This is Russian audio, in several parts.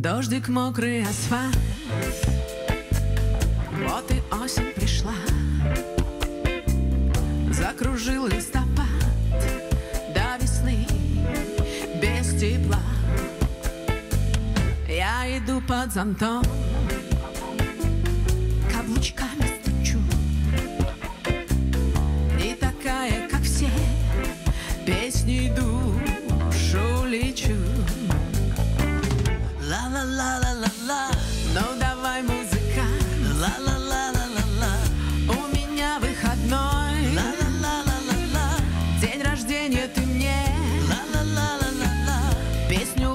Дождик, мокрый асфальт, вот и осень пришла. Закружил листопад до весны без тепла. Я иду под зонтом, каблучками стучу, не такая, как все, песней душу лечу. Ла-ла-ла-ла-ла-ла, ну давай, музыка. Ла-ла-ла-ла-ла-ла, у меня выходной. Ла-ла-ла-ла-ла, день рождения ты мне. Ла-ла-ла-ла-ла, песню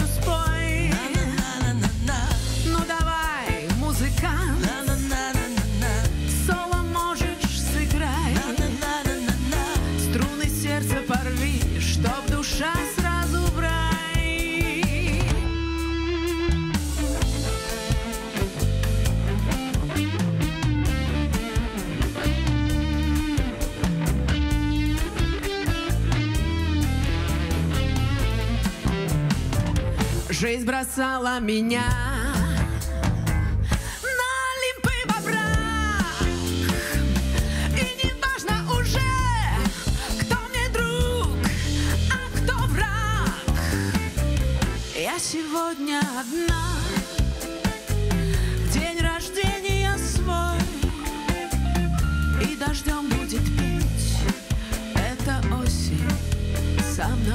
спой. Ла-ла-ла-ла-ла, ну давай, музыка. Ла-ла-ла-ла-ла, соло можешь сыграть. Ла-ла-ла-ла-ла, струны сердца порви, чтоб душа сразу в рай. Жизнь бросала меня на лимпы бобра, и не важно уже, кто мне друг, а кто враг. Я сегодня одна, день рождения свой, и дождем будет петь эта осень со мной.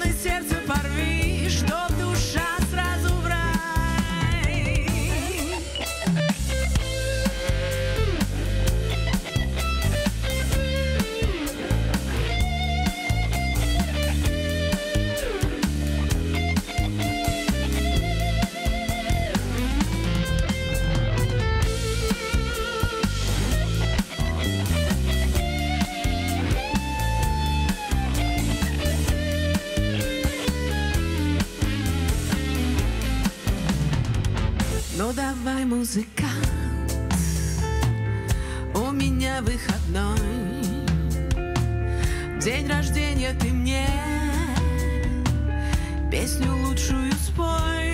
сердца порви, чтоб душа сразу в рай. Ну давай, музыкант, у меня выходной, день рождения ты мне, песню лучшую спой.